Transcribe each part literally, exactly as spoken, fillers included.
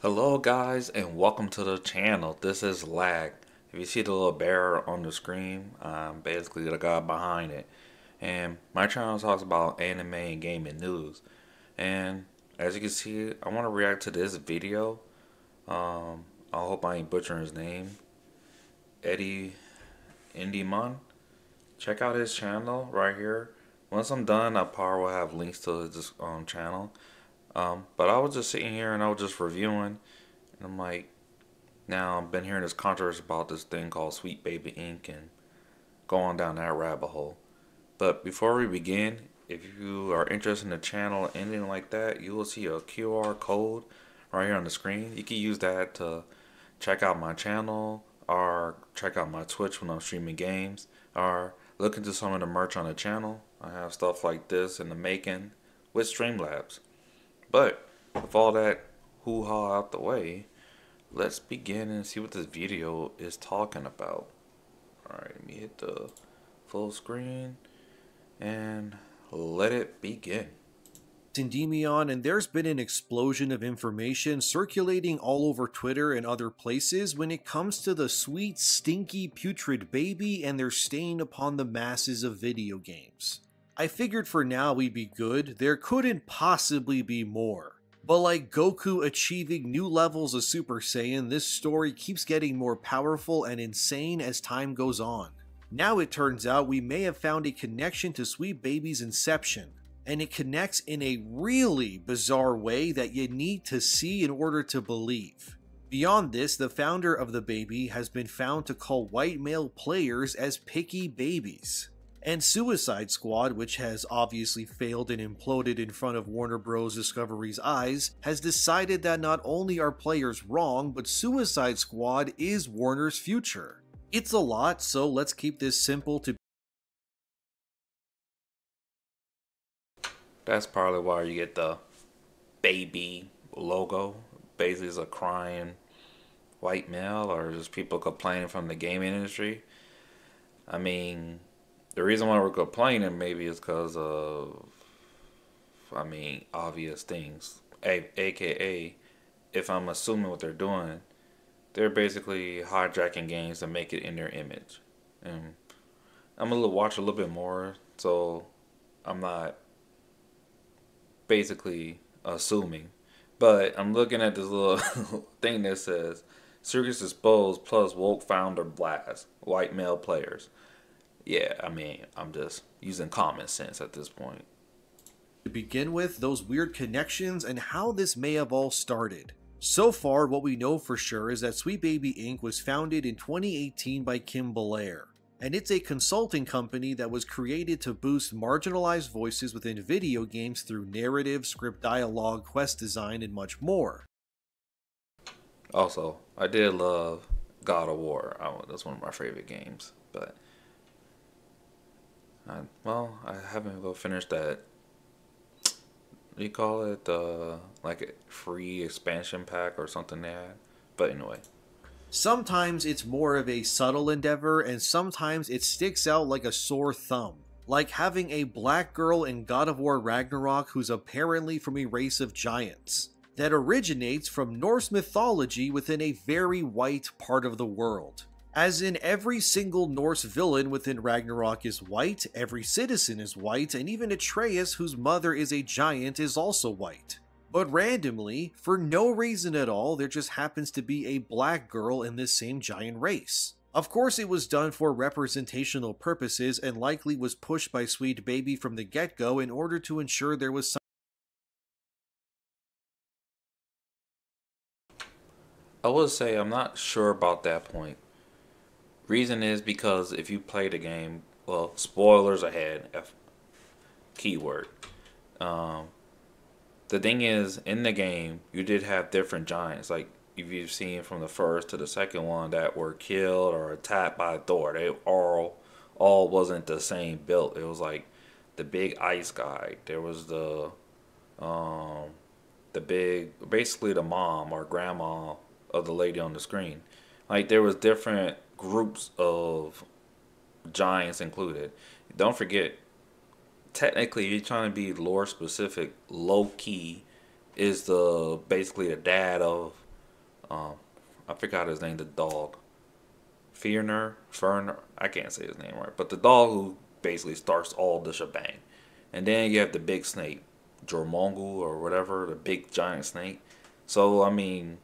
Hello guys, and welcome to the channel. This is Lag. If you see the little bearer on the screen, I'm basically the guy behind it. And my channel talks about anime and gaming news. And as you can see, I want to react to this video. Um, I hope I ain't butchering his name. Eddie Endymion. Check out his channel right here. Once I'm done, I probably will have links to his um, channel. Um, but I was just sitting here and I was just reviewing, and I'm like, now I've been hearing this controversy about this thing called Sweet Baby Incorporated and going down that rabbit hole. But before we begin, if you are interested in the channel, anything like that, you will see a Q R code right here on the screen. You can use that to check out my channel, or check out my Twitch when I'm streaming games, or look into some of the merch on the channel. I have stuff like this in the making with Streamlabs. But with all that hoo-ha out the way, let's begin and see what this video is talking about. Alright, let me hit the full screen and let it begin. Endymion, and there's been an explosion of information circulating all over Twitter and other places when it comes to the sweet, stinky, putrid baby and their stain upon the masses of video games. I figured for now we'd be good, there couldn't possibly be more. But like Goku achieving new levels of Super Saiyan, this story keeps getting more powerful and insane as time goes on. Now it turns out we may have found a connection to Sweet Baby's inception, and it connects in a really bizarre way that you need to see in order to believe. Beyond this, the founder of the baby has been found to call white male players as picky babies. And Suicide Squad, which has obviously failed and imploded in front of Warner Bros. Discovery's eyes, has decided that not only are players wrong, but Suicide Squad is Warner's future. It's a lot, so let's keep this simple to... That's probably why you get the baby logo. Basically, it's a crying white male, or just people complaining from the gaming industry. I mean... The reason why we're complaining maybe is because of, I mean, obvious things. A AKA, if I'm assuming what they're doing, they're basically hijacking games to make it in their image. And I'm going to watch a little bit more, so I'm not basically assuming. But I'm looking at this little thing that says, Circus Exposed plus woke founder blast, white male players. Yeah, I mean, I'm just using common sense at this point. To begin with, those weird connections and how this may have all started. So far, what we know for sure is that Sweet Baby Incorporated was founded in twenty eighteen by Kim Belair, and it's a consulting company that was created to boost marginalized voices within video games through narrative, script dialogue, quest design, and much more. Also, I did love God of War. I, that's one of my favorite games, but... I, well, I haven't go finished that. You call it the uh, like a free expansion pack or something like that. But anyway, sometimes it's more of a subtle endeavor, and sometimes it sticks out like a sore thumb. Like having a black girl in God of War Ragnarok who's apparently from a race of giants that originates from Norse mythology within a very white part of the world. As in, every single Norse villain within Ragnarok is white, every citizen is white, and even Atreus, whose mother is a giant, is also white. But randomly, for no reason at all, there just happens to be a black girl in this same giant race. Of course, it was done for representational purposes and likely was pushed by Sweet Baby from the get-go in order to ensure there was some... I will say I'm not sure about that point. Reason is because if you play the game, well, spoilers ahead, F keyword. Um, the thing is, in the game, you did have different giants. Like, if you've seen from the first to the second one that were killed or attacked by Thor, they all, all wasn't the same build. It was like the big ice guy. There was the, um, the big, basically the mom or grandma of the lady on the screen. Like, there was different... groups of giants included. Don't forget, technically, if you're trying to be lore specific, Loki is the basically the dad of Um, I forgot his name, the dog. Fenrir, Fenrir, I can't say his name right, but the dog who basically starts all the shebang. And then you have the big snake, Jormungand or whatever, the big giant snake. So, I mean,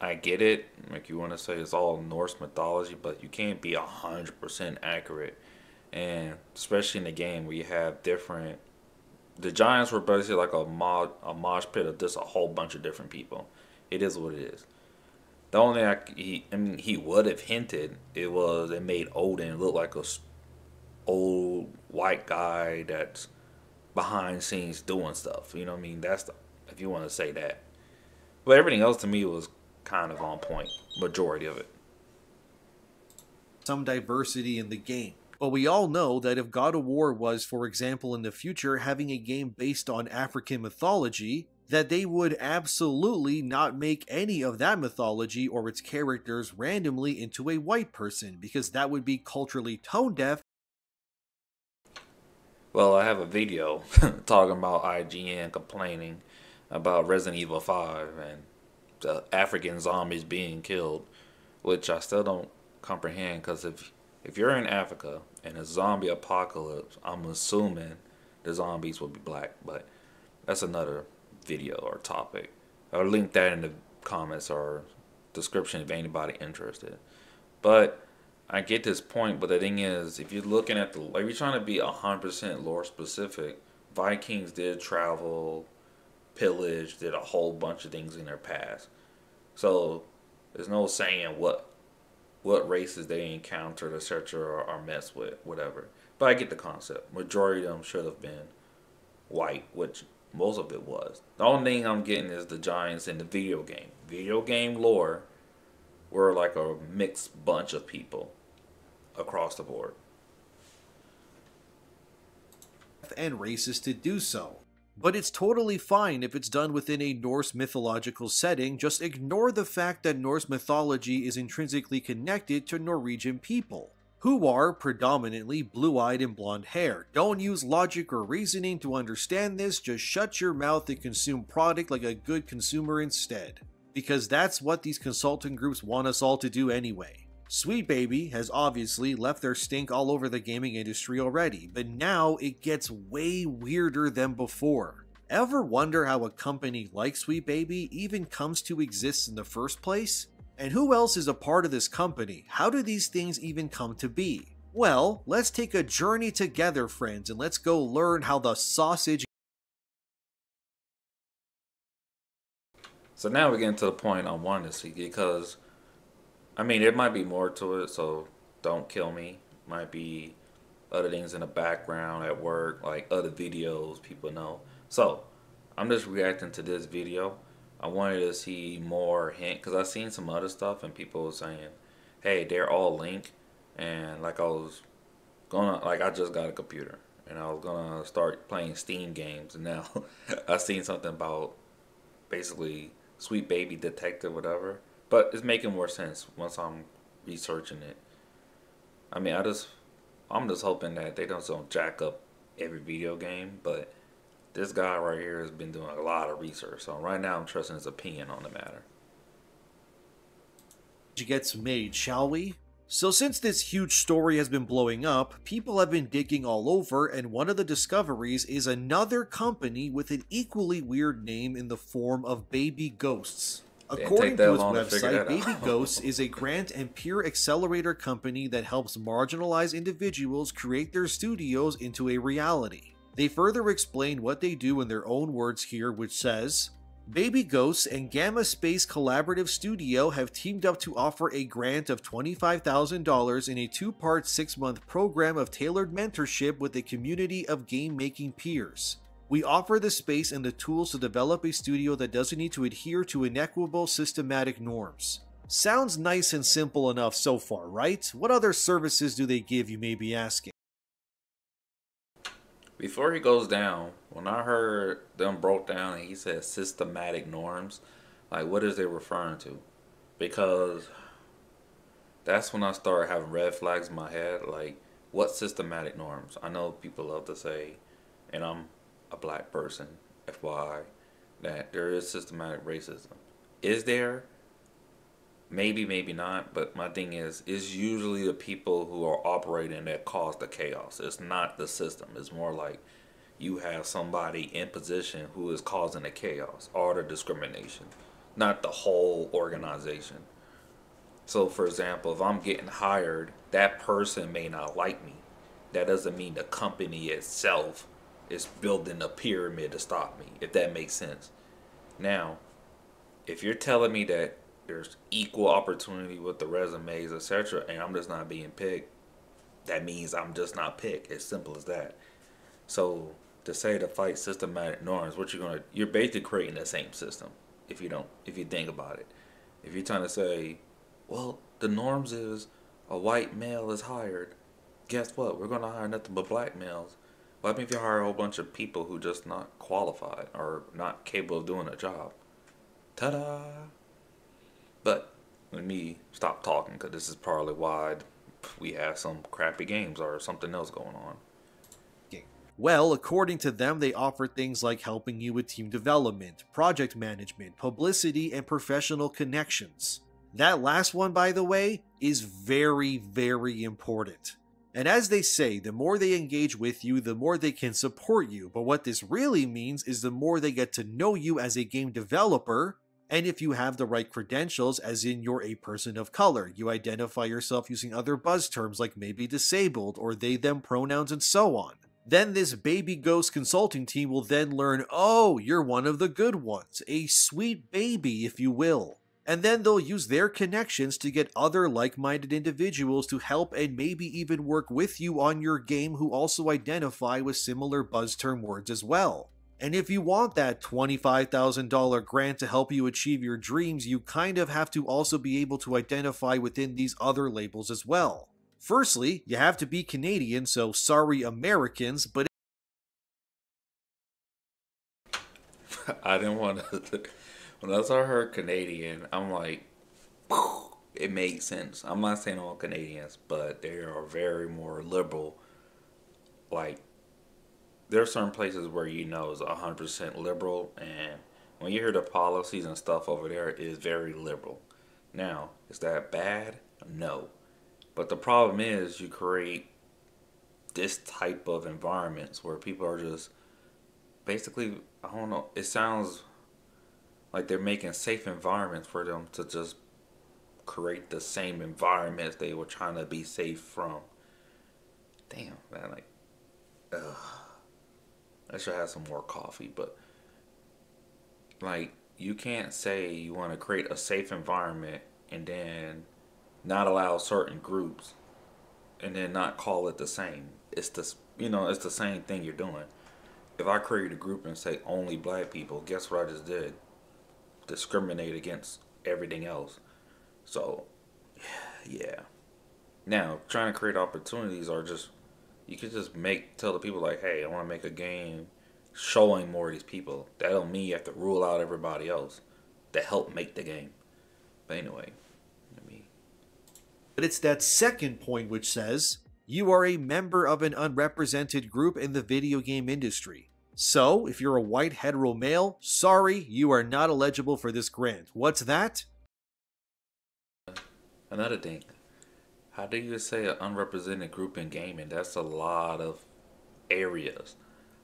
I get it. Like, you want to say it's all Norse mythology, but you can't be one hundred percent accurate. And especially in the game where you have different... The giants were basically like a, mod, a mosh pit of just a whole bunch of different people. It is what it is. The only thing I, he, I mean, he would have hinted it was it made Odin look like a old white guy that's behind scenes doing stuff. You know what I mean? That's the, if you want to say that. But everything else to me was kind of on point. Majority of it. Some diversity in the game. But we all know that if God of War was, for example, in the future having a game based on African mythology, that they would absolutely not make any of that mythology or its characters randomly into a white person, because that would be culturally tone-deaf. Well, I have a video talking about I G N complaining about Resident Evil five and the African zombies being killed, which I still don't comprehend, because if, if you're in Africa and a zombie apocalypse, I'm assuming the zombies will be black, but that's another video or topic. I'll link that in the comments or description if anybody interested. But I get this point, but the thing is, if you're looking at the, if you're trying to be one hundred percent lore specific, Vikings did travel, pillage, did a whole bunch of things in their past. So there's no saying what what races they encountered, et cetera, or, or messed with, whatever. But I get the concept. Majority of them should have been white, which most of it was. The only thing I'm getting is the giants in the video game. Video game lore were like a mixed bunch of people across the board. And racist to do so. But it's totally fine if it's done within a Norse mythological setting. Just ignore the fact that Norse mythology is intrinsically connected to Norwegian people, who are predominantly blue-eyed and blonde-haired. Don't use logic or reasoning to understand this, just shut your mouth and consume product like a good consumer instead. Because that's what these consulting groups want us all to do anyway. Sweet Baby has obviously left their stink all over the gaming industry already, but now it gets way weirder than before. Ever wonder how a company like Sweet Baby even comes to exist in the first place? And who else is a part of this company? How do these things even come to be? Well, let's take a journey together, friends, and let's go learn how the sausage... So now we're getting to the point I wanted to see, because, I mean, there might be more to it, so don't kill me. Might be other things in the background at work, like other videos people know. So, I'm just reacting to this video. I wanted to see more hint, because I've seen some other stuff and people were saying, hey, they're all linked. And like I was gonna, like I just got a computer and I was gonna start playing Steam games, and now I seen something about basically Sweet Baby Detective, whatever. But it's making more sense once I'm researching it. I mean, I just, I'm just hoping that they don't, don't jack up every video game, but this guy right here has been doing a lot of research, so right now I'm trusting his opinion on the matter. Gets made, shall we? So since this huge story has been blowing up, people have been digging all over, and one of the discoveries is another company with an equally weird name in the form of Baby Ghosts. According to its website, Baby Ghosts is a grant and peer accelerator company that helps marginalized individuals create their studios into a reality. They further explain what they do in their own words here, which says, Baby Ghosts and Gamma Space Collaborative Studio have teamed up to offer a grant of twenty-five thousand dollars in a two-part six-month program of tailored mentorship with a community of game-making peers. We offer the space and the tools to develop a studio that doesn't need to adhere to inequitable systematic norms. Sounds nice and simple enough so far, right? What other services do they give, you may be asking? Before he goes down, when I heard them broke down and he said systematic norms, like what is they referring to? Because that's when I started having red flags in my head, like what systematic norms? I know people love to say, and I'm a black person, F Y I, that there is systematic racism. Is there? Maybe, maybe not, but my thing is, it's usually the people who are operating that cause the chaos. It's not the system. It's more like you have somebody in position who is causing the chaos or the discrimination, not the whole organization. So, for example, if I'm getting hired, that person may not like me. That doesn't mean the company itself is building a pyramid to stop me, if that makes sense. Now, if you're telling me that there's equal opportunity with the resumes, et cetera, and I'm just not being picked, that means I'm just not picked. It's simple as that. So to say to fight systematic norms, what you're gonna, you're basically creating the same system. If you don't, if you think about it, if you're trying to say, well, the norms is a white male is hired. Guess what? We're gonna hire nothing but black males. Well, I mean, if you hire a whole bunch of people who just not qualified or not capable of doing a job, ta-da. But let me stop talking, because this is probably why we have some crappy games or something else going on. Well, according to them, they offer things like helping you with team development, project management, publicity, and professional connections. That last one, by the way, is very, very important. And as they say, the more they engage with you, the more they can support you. But what this really means is the more they get to know you as a game developer. And if you have the right credentials, as in you're a person of color, you identify yourself using other buzz terms like maybe disabled or they, them pronouns and so on. Then this Baby Ghost consulting team will then learn, oh, you're one of the good ones, a sweet baby if you will. And then they'll use their connections to get other like-minded individuals to help and maybe even work with you on your game who also identify with similar buzz term words as well. And if you want that twenty-five thousand dollar grant to help you achieve your dreams, you kind of have to also be able to identify within these other labels as well. Firstly, you have to be Canadian, so sorry Americans, but... I didn't want to... When I heard Canadian, I'm like, it made sense. I'm not saying all Canadians, but they are very more liberal. Like, there are certain places where you know is one hundred percent liberal, and when you hear the policies and stuff over there, it is very liberal. Now, is that bad? No. But the problem is you create this type of environments where people are just basically, I don't know, it sounds like they're making safe environments for them to just create the same environments they were trying to be safe from. Damn, man, like, ugh. I should have some more coffee, but like, you can't say you want to create a safe environment and then not allow certain groups and then not call it the same. It's the, you know, it's the same thing you're doing. If I create a group and say only black people, guess what I just did? Discriminate against everything else. So, yeah. Now, trying to create opportunities are just, you could just make, tell the people like, hey, I want to make a game showing more of these people. That don't mean you have to rule out everybody else to help make the game. But anyway. But it's that second point which says, you are a member of an unrepresented group in the video game industry. So, if you're a white hetero male, sorry, you are not eligible for this grant. What's that? Another thing. How do you say an unrepresented group in gaming? That's a lot of areas.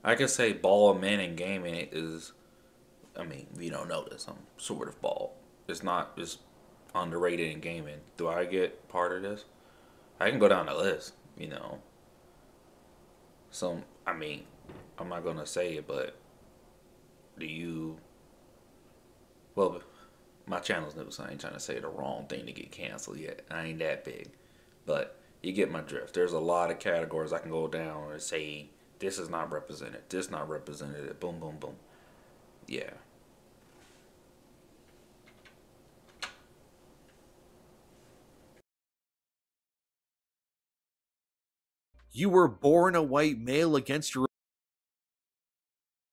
I could say bald men in gaming is, I mean, we don't know this. I'm sort of bald. It's not, it's underrated in gaming. Do I get part of this? I can go down the list, you know. Some, I mean, I'm not gonna say it, but do you, well, my channel's new, so I ain't trying to say the wrong thing to get canceled yet. I ain't that big, but you get my drift. There's a lot of categories I can go down and say this is not represented, this not represented, boom, boom, boom. Yeah. You were born a white male against your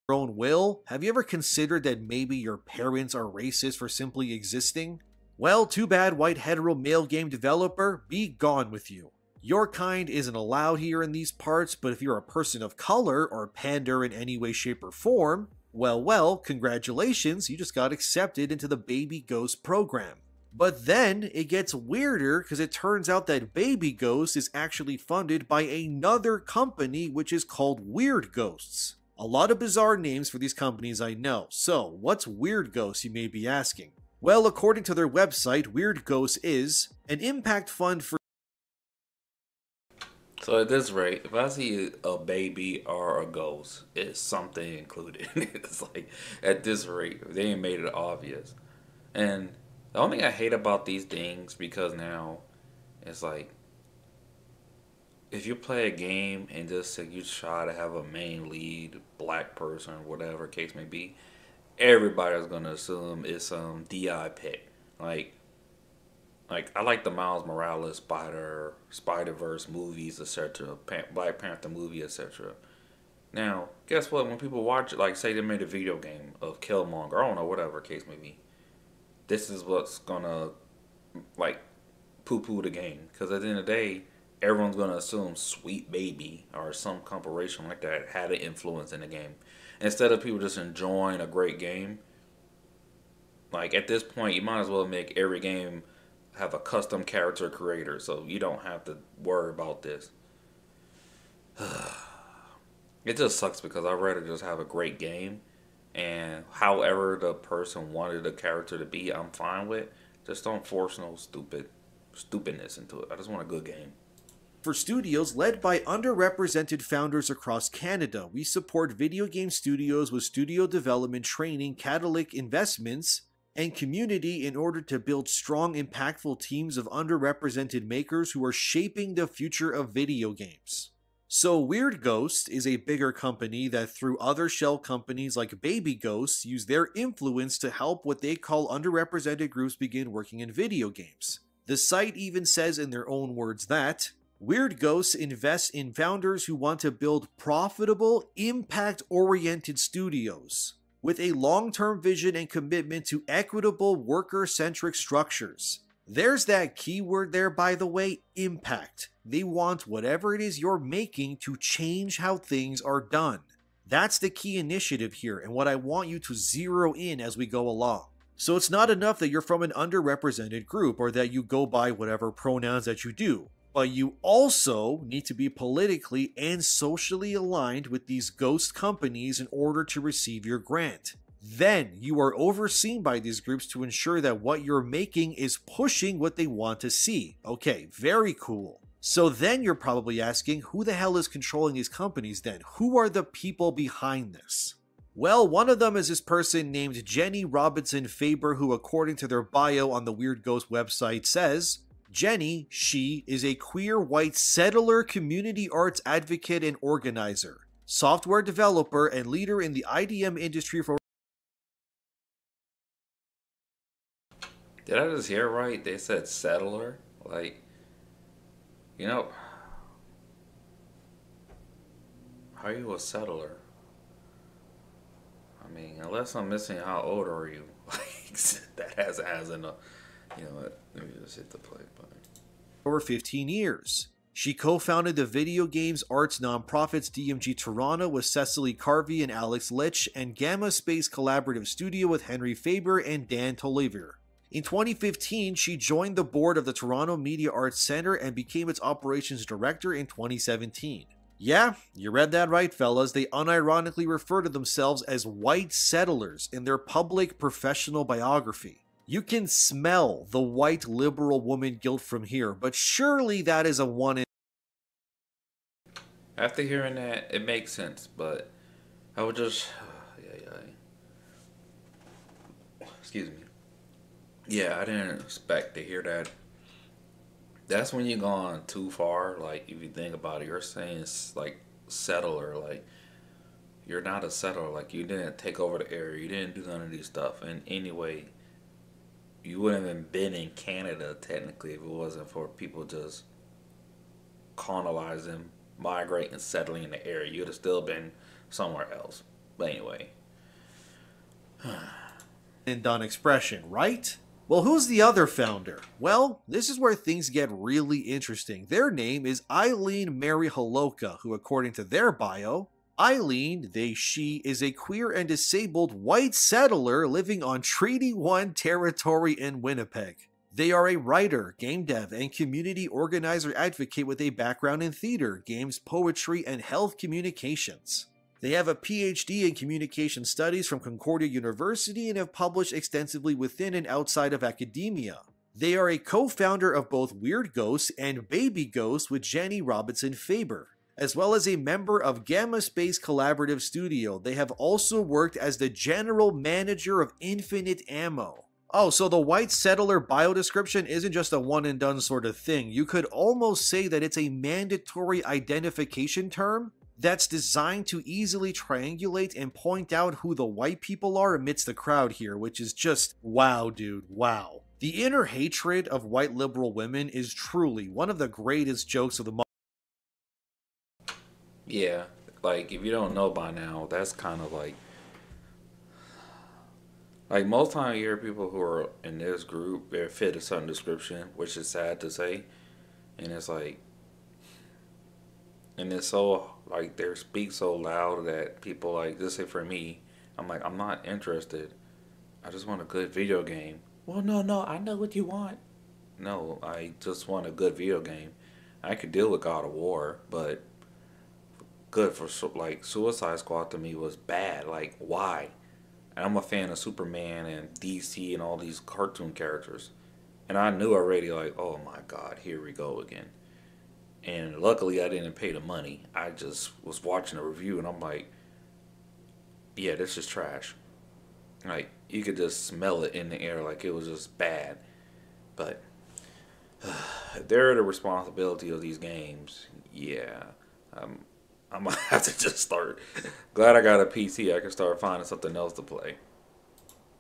own will? Have you ever considered that maybe your parents are racist for simply existing? Well, too bad, white hetero male game developer, be gone with you. Your kind isn't allowed here in these parts, but if you're a person of color or pander in any way, shape, or form, well, well, congratulations, you just got accepted into the Baby Ghost program. But then it gets weirder because it turns out that Baby Ghosts is actually funded by another company which is called Weird Ghosts. A lot of bizarre names for these companies, I know. So, what's Weird Ghosts, you may be asking? Well, according to their website, Weird Ghosts is an impact fund for... So at this rate, if I see a baby or a ghost, it's something included. It's like, at this rate, they ain't made it obvious. And the only thing I hate about these things, because now it's like, if you play a game and just say you try to have a main lead, black person, whatever case may be, everybody's gonna assume it's some D I pick. Like, like I like the Miles Morales Spider Spider-Verse movies, et cetera. Pan, Black Panther movie, et cetera. Now, guess what? When people watch it, like say they made a video game of Killmonger, I don't know, whatever case may be. This is what's gonna, like, poo-poo the game. Because at the end of the day, everyone's gonna assume Sweet Baby or some corporation like that had an influence in the game. Instead of people just enjoying a great game, like, at this point, you might as well make every game have a custom character creator, so you don't have to worry about this. It just sucks because I'd rather just have a great game. And however the person wanted the character to be, I'm fine with. Just don't force no stupid stupidness into it. I just want a good game. For studios led by underrepresented founders across Canada, we support video game studios with studio development training, catalytic investments, and community in order to build strong, impactful teams of underrepresented makers who are shaping the future of video games. So Weird Ghosts is a bigger company that through other shell companies like Baby Ghosts use their influence to help what they call underrepresented groups begin working in video games. The site even says in their own words that Weird Ghosts invests in founders who want to build profitable, impact-oriented studios with a long-term vision and commitment to equitable, worker-centric structures. There's that keyword there, by the way, impact. They want whatever it is you're making to change how things are done. That's the key initiative here and what I want you to zero in as we go along. So it's not enough that you're from an underrepresented group or that you go by whatever pronouns that you do, but you also need to be politically and socially aligned with these ghost companies in order to receive your grant. Then you are overseen by these groups to ensure that what you're making is pushing what they want to see. Okay, very cool. So then you're probably asking, who the hell is controlling these companies then? Who are the people behind this? Well, one of them is this person named Jenny Robinson Faber, who according to their bio on the Weird Ghost website says, Jenny, she, is a queer white settler community arts advocate and organizer, software developer, and leader in the I D M industry for... Did I just hear right? They said settler? Like, you know, how are you a settler? I mean, unless I'm missing how old are you? Like, that has as in a, you know what, let me just hit the play button. Over fifteen years. She co-founded the video games arts nonprofits D M G Toronto with Cecily Carvey and Alex Litch and Gamma Space Collaborative Studio with Henry Faber and Dan Toliver. In twenty fifteen, she joined the board of the Toronto Media Arts Centre and became its operations director in twenty seventeen. Yeah, you read that right, fellas. They unironically refer to themselves as white settlers in their public professional biography. You can smell the white liberal woman guilt from here, but surely that is a one in... After hearing that, it makes sense, but I would just... yeah, yeah. Excuse me. Yeah, I didn't expect to hear that. That's when you're gone too far. Like, if you think about it, you're saying it's like settler. Like, you're not a settler. Like, you didn't take over the area. You didn't do none of these stuff. And anyway, you wouldn't have been in Canada, technically, if it wasn't for people just colonizing, migrating, settling in the area. You'd have still been somewhere else. But anyway. And done expression, right? Well, who's the other founder? Well, this is where things get really interesting. Their name is Eileen Mary Holowka, who according to their bio, Eileen, they, she, is a queer and disabled white settler living on Treaty one territory in Winnipeg. They are a writer, game dev, and community organizer advocate with a background in theater, games, poetry, and health communications. They have a P H D in communication studies from Concordia University and have published extensively within and outside of academia. They are a co-founder of both Weird Ghosts and Baby Ghosts with Jenny Robinson Faber, as well as a member of Gamma Space Collaborative Studio. They have also worked as the general manager of Infinite Ammo. Oh, so the White Settler bio description isn't just a one-and-done sort of thing. You could almost say that it's a mandatory identification term that's designed to easily triangulate and point out who the white people are amidst the crowd here, which is just, wow, dude, wow. The inner hatred of white liberal women is truly one of the greatest jokes of the month. Yeah, like, if you don't know by now, that's kind of like... Like, most time you hear people who are in this group, they're fit a certain description, which is sad to say. And it's like, and it's so, like, they speak so loud that people, like, just say for me, I'm like, I'm not interested. I just want a good video game. Well, no, no, I know what you want. No, I just want a good video game. I could deal with God of War, but good for, like, Suicide Squad to me was bad. Like, why? I'm a fan of Superman and D C and all these cartoon characters. And I knew already, like, oh my God, here we go again. And luckily I didn't pay the money. I just was watching a review and I'm like, yeah, this is trash. Like, you could just smell it in the air, like it was just bad. But uh, they're the responsibility of these games. Yeah. Um, I'm gonna have to just start. Glad I got a P C. I can start finding something else to play.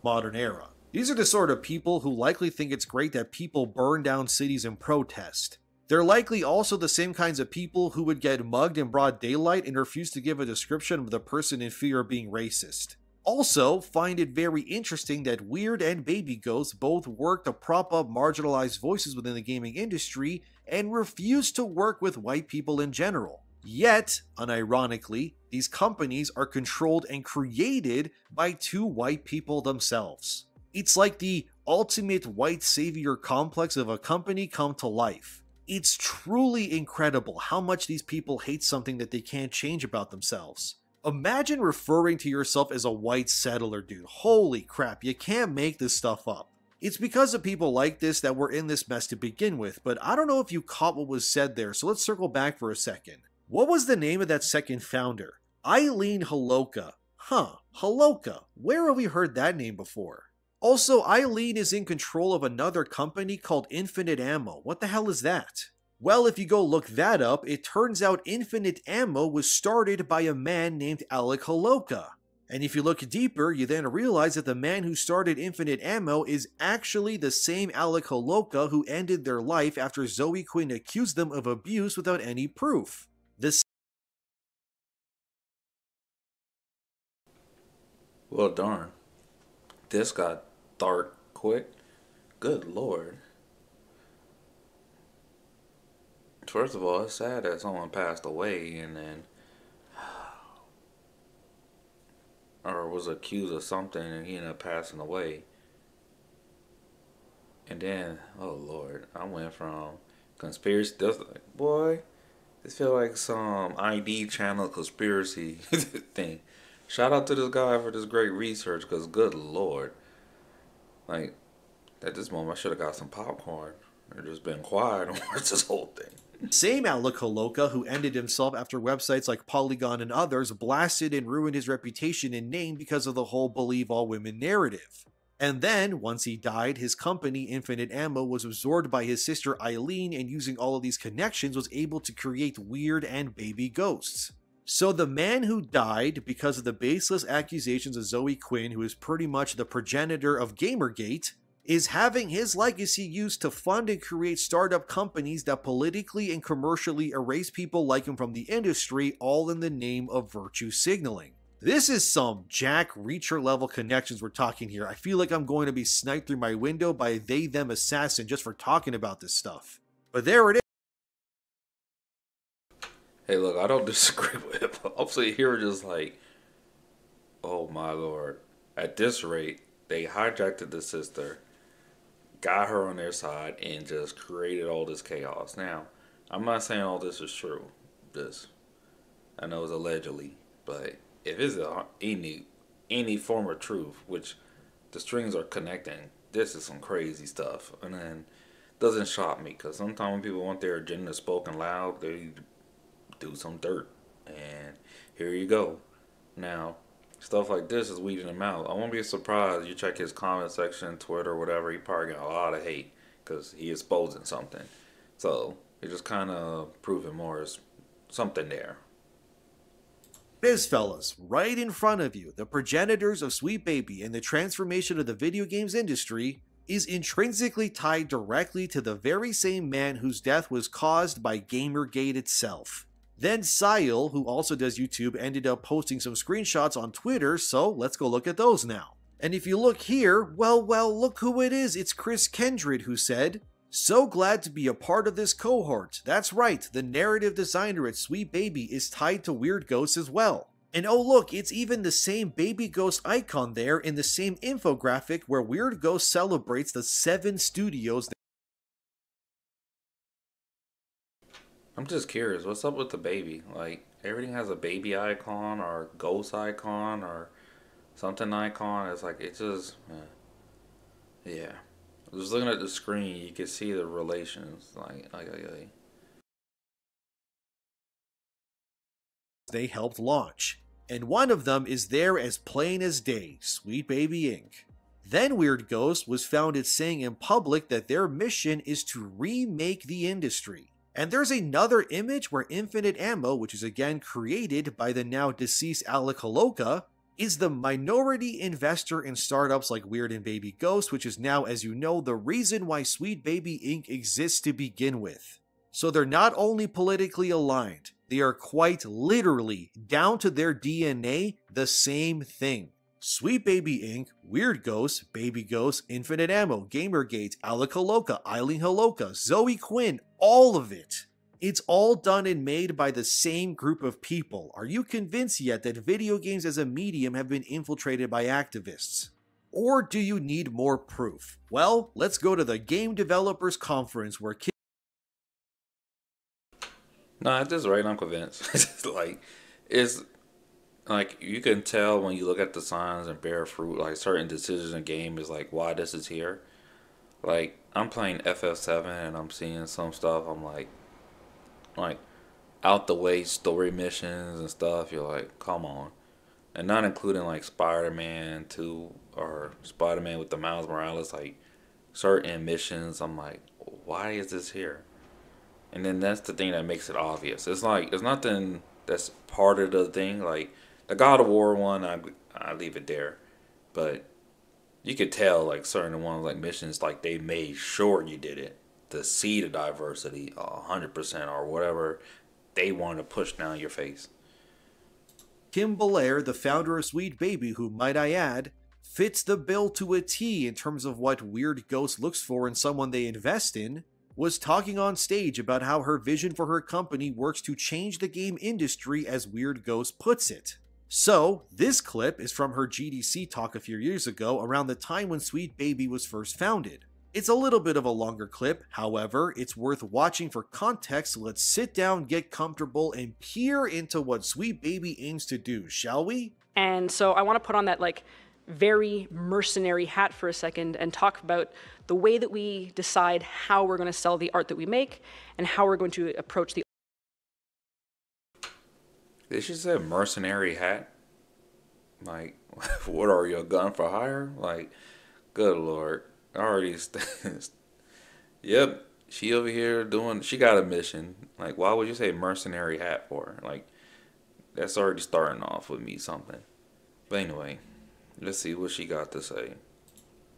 Modern era. These are the sort of people who likely think it's great that people burn down cities in protest. They're likely also the same kinds of people who would get mugged in broad daylight and refuse to give a description of the person in fear of being racist. Also, find it very interesting that Weird and Baby Ghosts both work to prop up marginalized voices within the gaming industry and refuse to work with white people in general. Yet, unironically, these companies are controlled and created by two white people themselves. It's like the ultimate white savior complex of a company come to life. It's truly incredible how much these people hate something that they can't change about themselves. Imagine referring to yourself as a white settler, dude. Holy crap, you can't make this stuff up. It's because of people like this that we're in this mess to begin with, but I don't know if you caught what was said there, so let's circle back for a second. What was the name of that second founder? Eileen Holowka. Huh, Holowka. Where have we heard that name before? Also, Eileen is in control of another company called Infinite Ammo. What the hell is that? Well, if you go look that up, it turns out Infinite Ammo was started by a man named Alec Holowka. And if you look deeper, you then realize that the man who started Infinite Ammo is actually the same Alec Holowka who ended their life after Zoe Quinn accused them of abuse without any proof. This well darn, this got dark quick. Good Lord. First of all, it's sad that someone passed away and then or was accused of something and he ended up passing away. And then, oh Lord, I went from conspiracy that's like, boy. It feels like some I D channel conspiracy thing. Shout out to this guy for this great research, because good Lord. Like, at this moment, I should have got some popcorn or just been quiet and watched this whole thing. Same Alec Holowka who ended himself after websites like Polygon and others blasted and ruined his reputation and name because of the whole believe all women narrative. And then, once he died, his company, Infinite Ammo, was absorbed by his sister Eileen and using all of these connections was able to create Weird and Baby Ghosts. So the man who died because of the baseless accusations of Zoe Quinn, who is pretty much the progenitor of Gamergate, is having his legacy used to fund and create startup companies that politically and commercially erase people like him from the industry, all in the name of virtue signaling. This is some Jack Reacher level connections we're talking here. I feel like I'm going to be sniped through my window by a they them assassin just for talking about this stuff. But there it is. Hey look, I don't disagree with it, but I'm sitting here just like, oh my Lord. At this rate, they hijacked the sister. got her on their side, and just created all this chaos. Now, I'm not saying all this is true. Just, I know it's allegedly, but if it's a, any any form of truth, which the strings are connecting, this is some crazy stuff. And then it doesn't shock me, because sometimes when people want their agenda spoken loud, they do some dirt. And here you go. Now, stuff like this is weeding him out. I won't be surprised. You check his comment section, Twitter, whatever, he probably got a lot of hate because he is exposing something. So it just kind of proving more is something there. It is, fellas, right in front of you. The progenitors of Sweet Baby and the transformation of the video games industry is intrinsically tied directly to the very same man whose death was caused by Gamergate itself. Then Sile, who also does YouTube, ended up posting some screenshots on Twitter, so let's go look at those now. And if you look here, well, well, look who it is. It's Chris Kindred, who said, "So glad to be a part of this cohort. That's right, the narrative designer at Sweet Baby is tied to Weird Ghosts as well. And oh look, it's even the same Baby Ghost icon there in the same infographic where Weird Ghost celebrates the seven studios that..." I'm just curious, what's up with the baby? Like, everything has a baby icon or a ghost icon or something icon. It's like, it's just, eh. Yeah. Just looking at the screen, you can see the relations. Like, like, like. They helped launch. And one of them is there as plain as day, Sweet Baby Incorporated. Then Weird Ghost was founded saying in public that their mission is to remake the industry. And there's another image where Infinite Ammo, which is again created by the now deceased Alec Holowka, is the minority investor in startups like Weird and Baby Ghost, which is now, as you know, the reason why Sweet Baby Incorporated exists to begin with. So they're not only politically aligned, they are quite literally, down to their D N A, the same thing. Sweet Baby Incorporated, Weird Ghosts, Baby Ghosts, Infinite Ammo, Gamergate, Alec Holowka, Eileen Holowka, Zoe Quinn, all of it. It's all done and made by the same group of people. Are you convinced yet that video games as a medium have been infiltrated by activists? Or do you need more proof? Well, let's go to the Game Developers Conference where kids... Nah, at this rate, I'm convinced. Like, it's... Like, you can tell when you look at the signs and bear fruit, like, certain decisions in the game is like, why this is here. Like, I'm playing F F seven and I'm seeing some stuff, I'm like, like, out the way story missions and stuff, you're like, come on. And not including, like, Spider-Man two or Spider-Man with the Miles Morales, like, certain missions, I'm like, why is this here? And then that's the thing that makes it obvious. It's like, there's nothing that's part of the thing, like, the God of War one, I, I leave it there. But you could tell, like, certain ones, like, missions, like, they made sure you did it to see the diversity one hundred percent or whatever they want to push down your face. Kim Belair, the founder of Sweet Baby, who, might I add, fits the bill to a T in terms of what Weird Ghost looks for in someone they invest in, was talking on stage about how her vision for her company works to change the game industry, as Weird Ghost puts it. So, this clip is from her G D C talk a few years ago, around the time when Sweet Baby was first founded. It's a little bit of a longer clip, however, it's worth watching for context, so let's sit down, get comfortable, and peer into what Sweet Baby aims to do, shall we? And so I want to put on that, like, very mercenary hat for a second and talk about the way that we decide how we're going to sell the art that we make and how we're going to approach the... Did she say mercenary hat? Like, what are you, a gun for hire? Like, good lord. I already... Yep, she over here doing... She got a mission. Like, why would you say mercenary hat for? Like, that's already starting off with me something. But anyway, let's see what she got to say.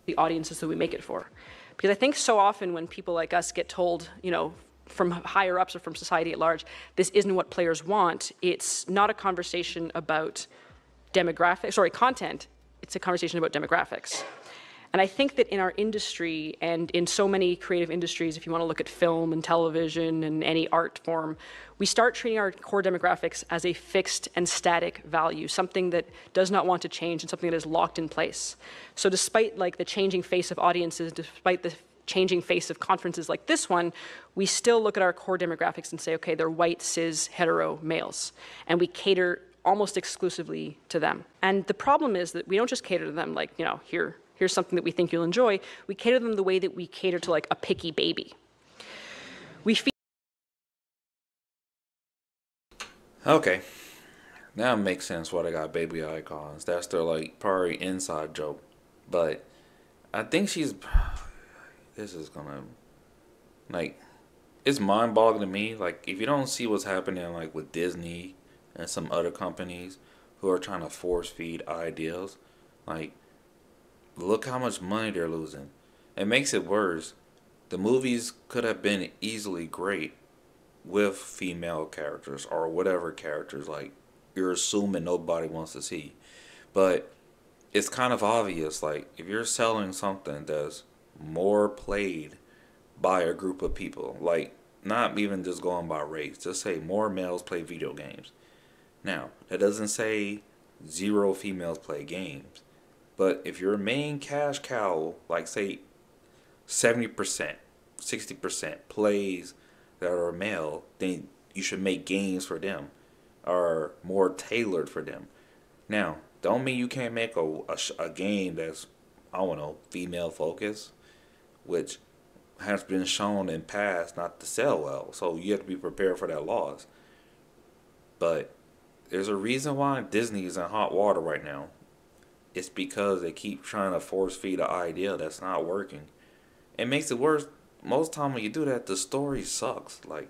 The audiences that we make it for. Because I think so often when people like us get told, you know, from higher ups or from society at large, this isn't what players want. It's not a conversation about demographics, sorry, content. It's a conversation about demographics. And I think that in our industry and in so many creative industries, if you want to look at film and television and any art form, we start treating our core demographics as a fixed and static value, something that does not want to change and something that is locked in place. So despite like the changing face of audiences, despite the changing face of conferences like this one, we still look at our core demographics and say, okay, they're white, cis, hetero males, and we cater almost exclusively to them. And the problem is that we don't just cater to them like, you know, here, here's something that we think you'll enjoy. We cater them the way that we cater to like a picky baby. We feed Okay, now it makes sense why they got baby icons. That's their like probably inside joke, but I think she's, this is gonna, like, it's mind-boggling to me. Like, if you don't see what's happening like with Disney and some other companies who are trying to force feed ideals, like, look how much money they're losing. It makes it worse. The movies could have been easily great with female characters or whatever characters like you're assuming nobody wants to see, but it's kind of obvious. Like, if you're selling something that's more played by a group of people, like not even just going by race, just say more males play video games. Now that doesn't say zero females play games, but if your main cash cow, like say seventy percent, sixty percent plays that are male, then you should make games for them, or more tailored for them. Now, don't mean you can't make a, a, a game that's, I don't know, female focused, which has been shown in past not to sell well, so you have to be prepared for that loss. But there's a reason why Disney is in hot water right now. It's because they keep trying to force feed an idea that's not working. It makes it worse. Most time when you do that, the story sucks. Like,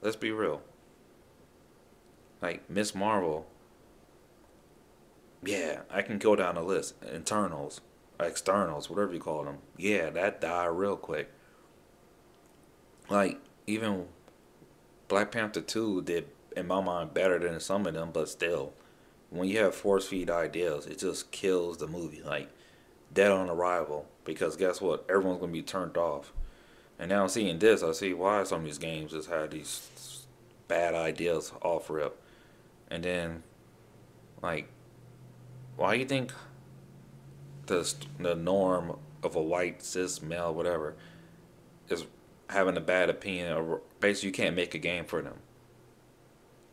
let's be real. Like, Miz Marvel. Yeah, I can go down the list. Internals, externals, whatever you call them. Yeah, that died real quick. Like, even Black Panther two did, in my mind, better than some of them, but still. When you have force feed ideas, it just kills the movie. Like, dead on arrival. Because guess what? Everyone's going to be turned off. And now seeing this, I see why some of these games just had these bad ideas off rip. And then, like, why do you think the the norm of a white cis male, whatever, is having a bad opinion? Or basically, you can't make a game for them.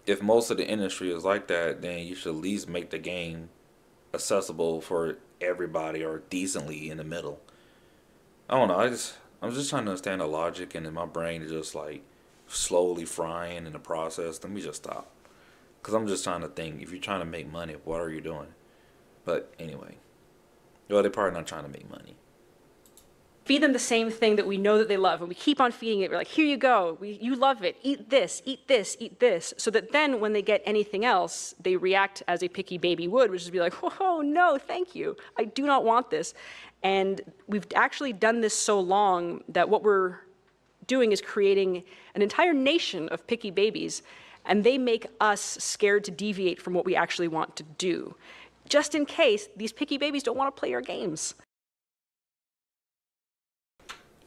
If most of the industry is like that, then you should at least make the game accessible for everybody or decently in the middle. I don't know. I just. I'm just trying to understand the logic, and then my brain is just like slowly frying in the process. Let me just stop. Because I'm just trying to think, if you're trying to make money, what are you doing? But anyway, well, they're probably not trying to make money. Feed them the same thing that we know that they love, and we keep on feeding it. We're like, here you go. We, you love it. Eat this, eat this, eat this. So that then when they get anything else, they react as a picky baby would, which is be like, whoa, no, thank you. I do not want this. And we've actually done this so long that what we're doing is creating an entire nation of picky babies, and they make us scared to deviate from what we actually want to do, just in case these picky babies don't want to play our games.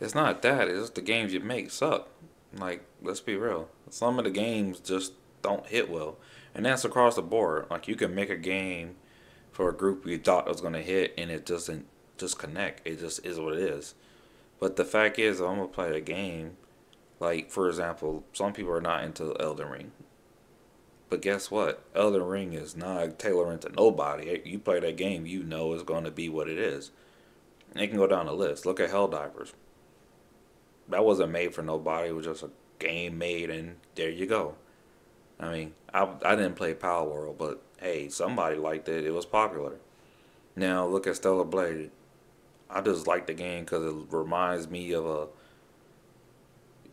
It's not that, it's just the games you make suck. Like, let's be real. Some of the games just don't hit well, and that's across the board. Like, you can make a game for a group you thought was going to hit, and it doesn't just connect. It just is what it is. But the fact is, I'm gonna play a game. Like, for example, some people are not into Elden Ring, but guess what? Elden Ring is not tailoring to nobody. You play that game, you know it's gonna be what it is. And it can go down the list. Look at Helldivers. That wasn't made for nobody. It was just a game made, and there you go. I mean, I I didn't play Power World, but hey, somebody liked it. It was popular. Now look at Stellar Blade. I just like the game because it reminds me of a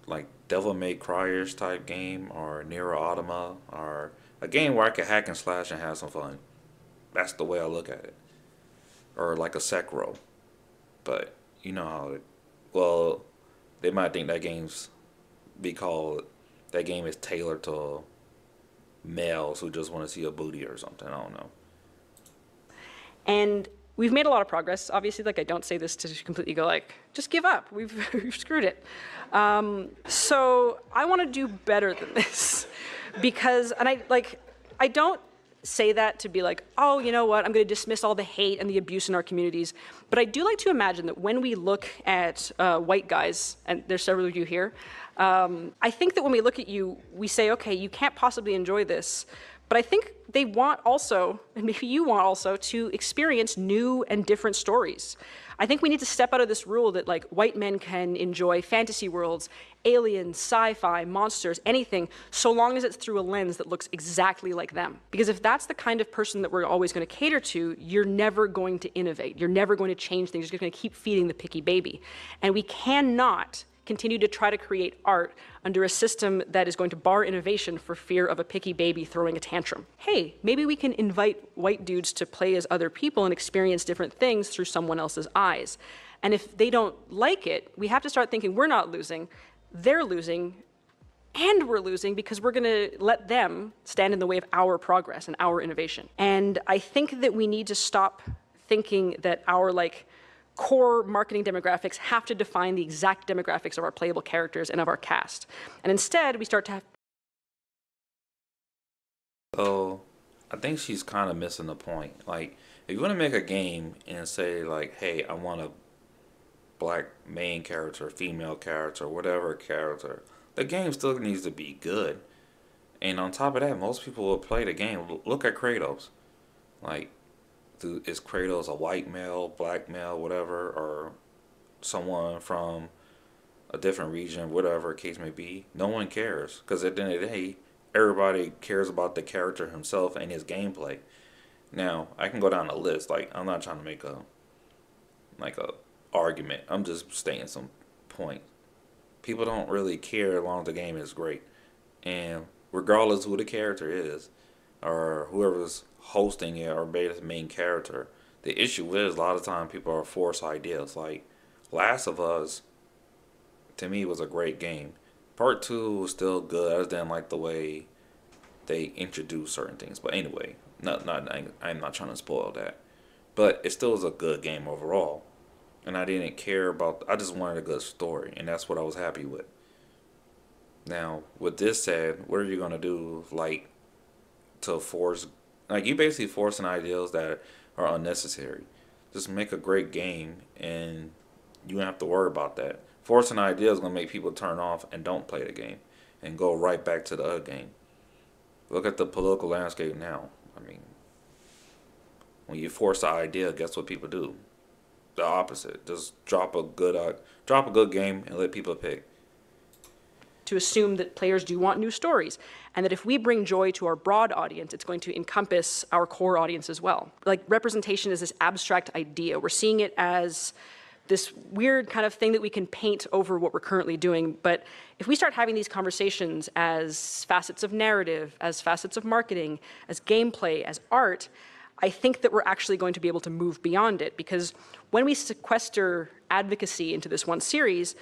like Devil May Cry-ish type game, or Nier Automata, or a game where I can hack and slash and have some fun. That's the way I look at it. Or like a Sekiro. But you know how it, well, they might think that game's be called, that game is tailored to males who just want to see a booty or something. I don't know. And we've made a lot of progress. Obviously, like, I don't say this to completely go like, just give up. We've, we've screwed it. Um, so I want to do better than this because, and I like, I don't say that to be like, oh, you know what, I'm going to dismiss all the hate and the abuse in our communities. But I do like to imagine that when we look at uh, white guys, and there's several of you here, um, I think that when we look at you, we say, okay, you can't possibly enjoy this. But I think they want also, and maybe you want also, to experience new and different stories. I think we need to step out of this rule that like white men can enjoy fantasy worlds, aliens, sci-fi, monsters, anything, so long as it's through a lens that looks exactly like them. Because if that's the kind of person that we're always going to cater to, you're never going to innovate. You're never going to change things. You're just going to keep feeding the picky baby. And we cannot continue to try to create art under a system that is going to bar innovation for fear of a picky baby throwing a tantrum. Hey, maybe we can invite white dudes to play as other people and experience different things through someone else's eyes. And if they don't like it, we have to start thinking we're not losing, they're losing, and we're losing because we're gonna let them stand in the way of our progress and our innovation. And I think that we need to stop thinking that our like, core marketing demographics have to define the exact demographics of our playable characters and of our cast. And instead, we start to have... So, I think she's kind of missing the point. Like, if you want to make a game and say, like, hey, I want a black main character, female character, whatever character, the game still needs to be good. And on top of that, most people will play the game. Look at Kratos. Like, is Kratos a white male, black male, whatever, or someone from a different region, whatever case may be? No one cares, because at the end of the day, everybody cares about the character himself and his gameplay. Now, I can go down a list. Like, I'm not trying to make a like a argument. I'm just stating some point. People don't really care as long as the game is great, and regardless who the character is or whoever's hosting it or made its main character. The issue is a lot of time people are forced ideas. Like Last of Us, to me, was a great game. Part two was still good. I just didn't like the way they introduced certain things. But anyway, not not I'm not trying to spoil that. But it still was a good game overall, and I didn't care about. I just wanted a good story, and that's what I was happy with. Now, with this said, what are you gonna do? Like to force. Like, you basically forcing ideals that are unnecessary. Just make a great game, and you don't have to worry about that. Forcing ideas is going to make people turn off and don't play the game and go right back to the other game. Look at the political landscape now. I mean, when you force an idea, guess what people do? The opposite. Just drop a good, uh, drop a good game and let people pick. To assume that players do want new stories, and that if we bring joy to our broad audience, it's going to encompass our core audience as well. Like, representation is this abstract idea. We're seeing it as this weird kind of thing that we can paint over what we're currently doing, but if we start having these conversations as facets of narrative, as facets of marketing, as gameplay, as art, I think that we're actually going to be able to move beyond it, because when we sequester advocacy into this one series,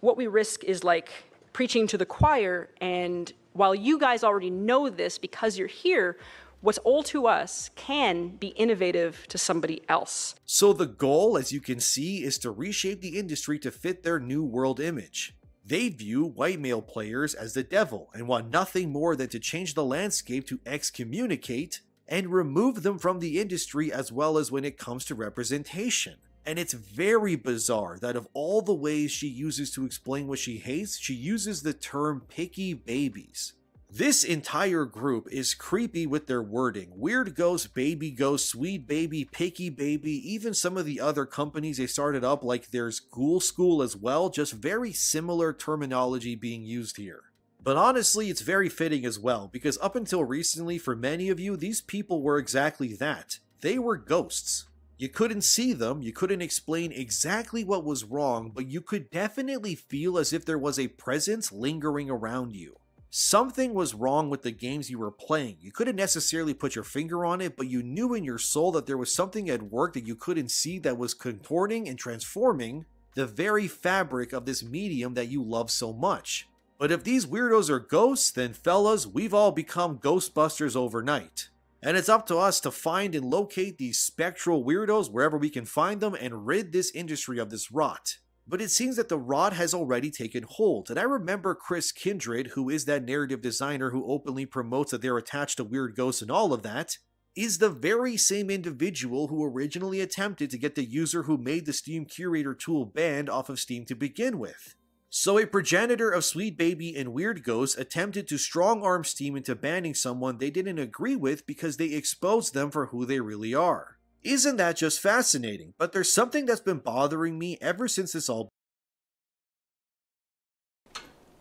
what we risk is like, preaching to the choir, and while you guys already know this because you're here, what's old to us can be innovative to somebody else. So the goal, as you can see, is to reshape the industry to fit their new world image. They view white male players as the devil and want nothing more than to change the landscape to excommunicate and remove them from the industry, as well as when it comes to representation. And it's very bizarre that of all the ways she uses to explain what she hates, she uses the term picky babies. This entire group is creepy with their wording. Weird Ghosts, Baby Ghosts, Sweet Baby, Picky Baby, even some of the other companies they started up, like there's Ghoul School as well, just very similar terminology being used here. But honestly, it's very fitting as well, because up until recently, for many of you, these people were exactly that. They were ghosts. You couldn't see them, you couldn't explain exactly what was wrong, but you could definitely feel as if there was a presence lingering around you. Something was wrong with the games you were playing. You couldn't necessarily put your finger on it, but you knew in your soul that there was something at work that you couldn't see that was contorting and transforming the very fabric of this medium that you love so much. But if these weirdos are ghosts, then fellas, we've all become Ghostbusters overnight. And it's up to us to find and locate these spectral weirdos wherever we can find them and rid this industry of this rot. But it seems that the rod has already taken hold, and I remember Chris Kindred, who is that narrative designer who openly promotes that they're attached to Weird Ghosts and all of that, is the very same individual who originally attempted to get the user who made the Steam Curator tool banned off of Steam to begin with. So a progenitor of Sweet Baby and Weird Ghosts attempted to strong-arm Steam into banning someone they didn't agree with because they exposed them for who they really are. Isn't that just fascinating? But there's something that's been bothering me ever since this all...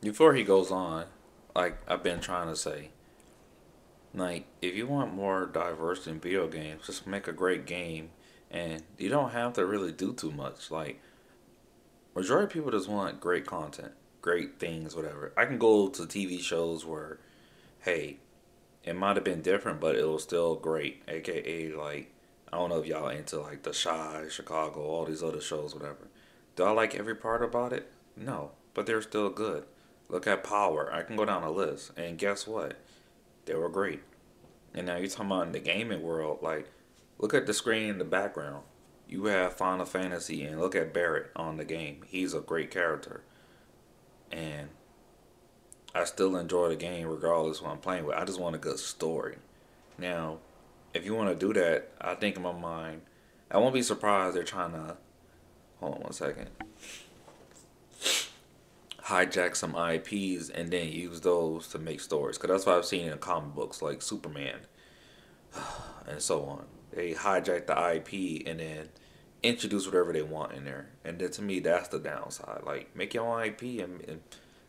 Before he goes on, like I've been trying to say, like, if you want more diversity in video games, just make a great game, and you don't have to really do too much. Like, majority of people just want great content, great things, whatever. I can go to T V shows where, hey, it might have been different, but it was still great, aka, like, I don't know if y'all into like The Chi, Chicago, all these other shows, whatever. Do I like every part about it? No, but they're still good. Look at Power. I can go down a list, and guess what? They were great. And now you're talking about in the gaming world, like, look at the screen in the background. You have Final Fantasy, and look at Barrett on the game. He's a great character. And I still enjoy the game regardless of what I'm playing with. I just want a good story. Now, if you want to do that, I think in my mind, I won't be surprised they're trying to, hold on one second, hijack some I Ps and then use those to make stories. Because that's what I've seen in comic books like Superman and so on. They hijack the I P and then introduce whatever they want in there. And then to me, that's the downside. Like, make your own I P and, and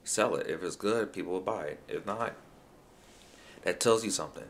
sell it. If it's good, people will buy it. If not, that tells you something.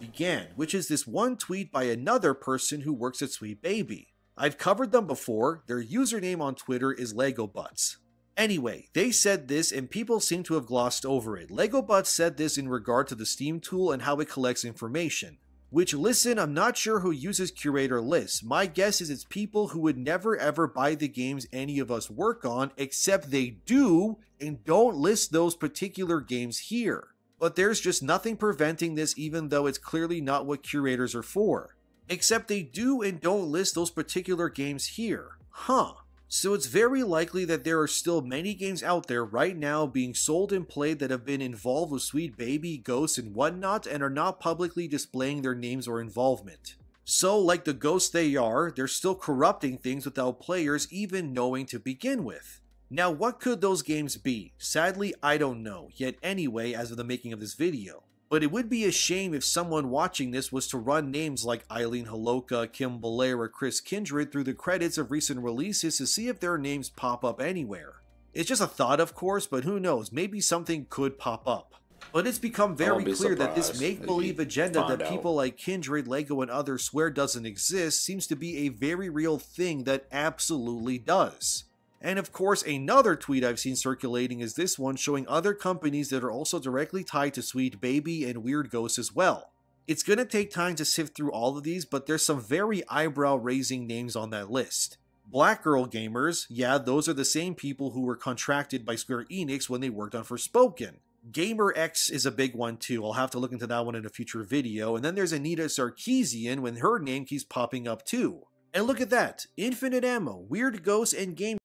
Began, which is this one tweet by another person who works at Sweet Baby. I've covered them before. Their username on Twitter is LegoButts. Anyway, they said this and people seem to have glossed over it. LegoButts said this in regard to the Steam tool and how it collects information. Which, listen, I'm not sure who uses curator lists. My guess is it's people who would never ever buy the games any of us work on, except they do and don't list those particular games here. But there's just nothing preventing this, even though it's clearly not what curators are for. Except they do and don't list those particular games here. Huh. So it's very likely that there are still many games out there right now being sold and played that have been involved with Sweet Baby, Ghosts, and whatnot, and are not publicly displaying their names or involvement. So, like the ghosts they are, they're still corrupting things without players even knowing to begin with. Now, what could those games be? Sadly, I don't know, yet anyway, as of the making of this video. But it would be a shame if someone watching this was to run names like Eileen Holowka, Kim Belair, or Chris Kindred through the credits of recent releases to see if their names pop up anywhere. It's just a thought, of course, but who knows, maybe something could pop up. But it's become very clear that this make-believe agenda that people like Kindred, Lego, and others swear doesn't exist seems to be a very real thing that absolutely does. And of course, another tweet I've seen circulating is this one showing other companies that are also directly tied to Sweet Baby and Weird Ghosts as well. It's gonna take time to sift through all of these, but there's some very eyebrow-raising names on that list. Black Girl Gamers, yeah, those are the same people who were contracted by Square Enix when they worked on Forspoken. GamerX is a big one too, I'll have to look into that one in a future video, and then there's Anita Sarkeesian when her name keeps popping up too. And look at that, Infinite Ammo, Weird Ghosts, and Game...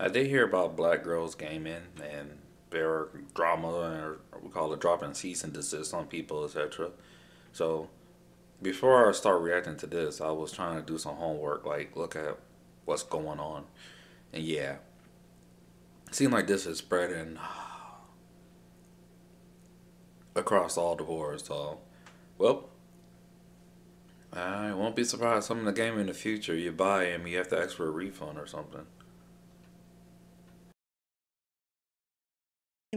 I did hear about Black Girls Gaming and their drama, and we call it dropping cease and desist on people, et cetera. So, before I start reacting to this, I was trying to do some homework, like look at what's going on. And yeah, it seems like this is spreading across all the boards. So, well, I won't be surprised. Some of the game in the future, you buy and you have to ask for a refund or something.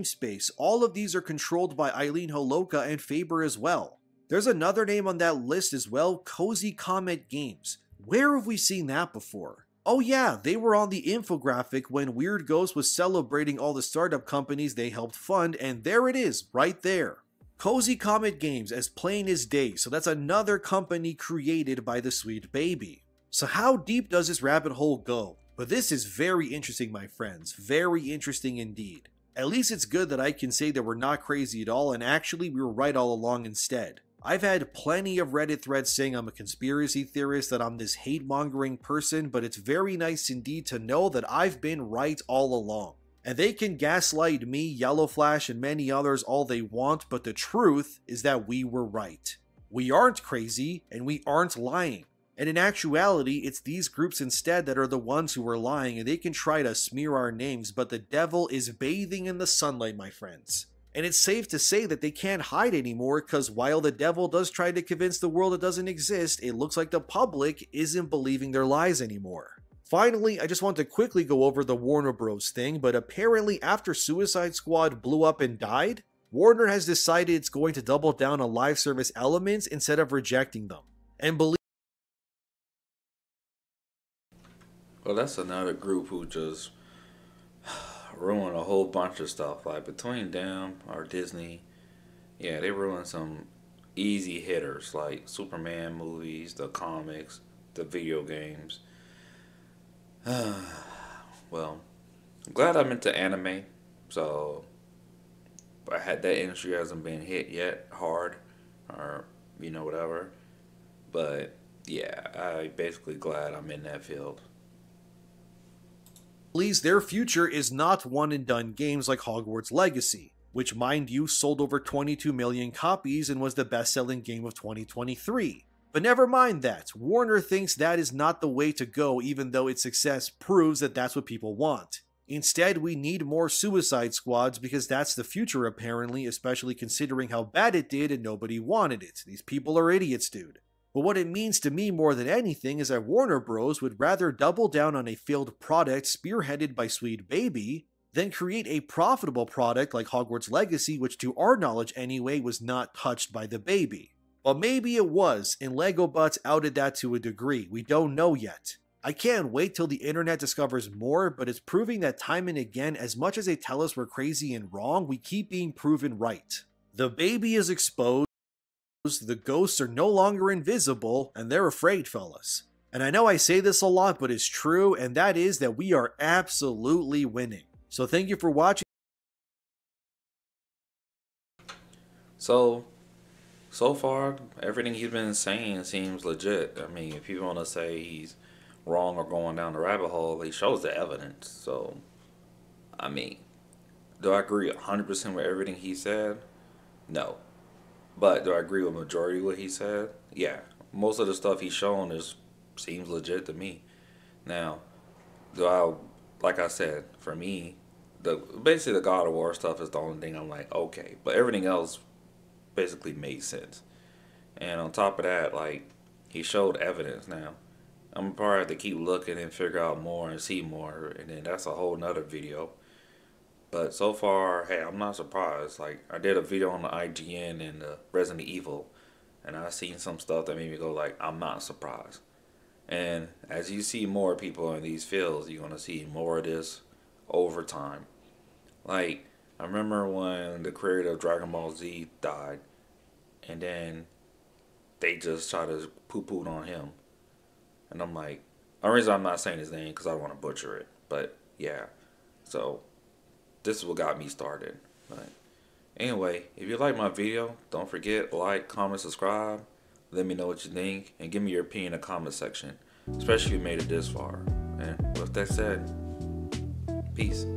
Space. All of these are controlled by Eileen Holowka and Faber as well. There's another name on that list as well, Cozy Comet Games. Where have we seen that before? Oh yeah, they were on the infographic when Weird Ghosts was celebrating all the startup companies they helped fund, and there it is, right there. Cozy Comet Games, as plain as day, so that's another company created by the Sweet Baby. So how deep does this rabbit hole go? But this is very interesting, my friends, very interesting indeed. At least it's good that I can say that we're not crazy at all, and actually we were right all along instead. I've had plenty of Reddit threads saying I'm a conspiracy theorist, that I'm this hate-mongering person, but it's very nice indeed to know that I've been right all along. And they can gaslight me, Yellow Flash, and many others all they want, but the truth is that we were right. We aren't crazy, and we aren't lying. And in actuality, it's these groups instead that are the ones who are lying, and they can try to smear our names, but the devil is bathing in the sunlight, my friends. And it's safe to say that they can't hide anymore, because while the devil does try to convince the world it doesn't exist, it looks like the public isn't believing their lies anymore. Finally, I just want to quickly go over the Warner Bros thing, but apparently after Suicide Squad blew up and died, Warner has decided it's going to double down on live service elements instead of rejecting them. And believe Well, that's another group who just ruined a whole bunch of stuff. Like, between them or Disney, yeah, they ruined some easy hitters like Superman movies, the comics, the video games. Well, I'm glad I'm into anime, so I had that industry hasn't been hit yet hard, or you know, whatever. But yeah, I'm basically glad I'm in that field. Please, their future is not one-and-done games like Hogwarts Legacy, which, mind you, sold over twenty-two million copies and was the best-selling game of twenty twenty-three. But never mind that, Warner thinks that is not the way to go, even though its success proves that that's what people want. Instead, we need more Suicide Squads because that's the future apparently, especially considering how bad it did and nobody wanted it. These people are idiots, dude. But what it means to me more than anything is that Warner Bros. Would rather double down on a failed product spearheaded by Sweet Baby than create a profitable product like Hogwarts Legacy, which to our knowledge anyway was not touched by the baby. But maybe it was, and LegoButts outed that to a degree. We don't know yet. I can't wait till the internet discovers more, but it's proving that time and again, as much as they tell us we're crazy and wrong, we keep being proven right. The baby is exposed. The ghosts are no longer invisible, and they're afraid, fellas. And I know I say this a lot, but it's true, and that is that we are absolutely winning. So thank you for watching. So, so far, everything he's been saying seems legit. I mean, if you want to say he's wrong or going down the rabbit hole, he shows the evidence. So, I mean, do I agree one hundred percent with everything he said? No. But do I agree with majority of what he said? Yeah. Most of the stuff he's shown is seems legit to me. Now, do I, like I said, for me, the basically the God of War stuff is the only thing I'm like, okay. But everything else basically made sense. And on top of that, like, he showed evidence now. I'm probably have to keep looking and figure out more and see more, and then that's a whole nother video. But so far, hey, I'm not surprised. Like, I did a video on the I G N and the Resident Evil, and I seen some stuff that made me go like, I'm not surprised. And as you see more people in these fields, you're gonna see more of this over time. Like, I remember when the creator of Dragon Ball Z died, and then they just tried to poo-poo on him. And I'm like, the reason I'm not saying his name because I don't want to butcher it. But yeah, so this is what got me started. But anyway, if you like my video, don't forget, like, comment, subscribe. Let me know what you think and give me your opinion in the comment section, especially if you made it this far. And with that said, peace.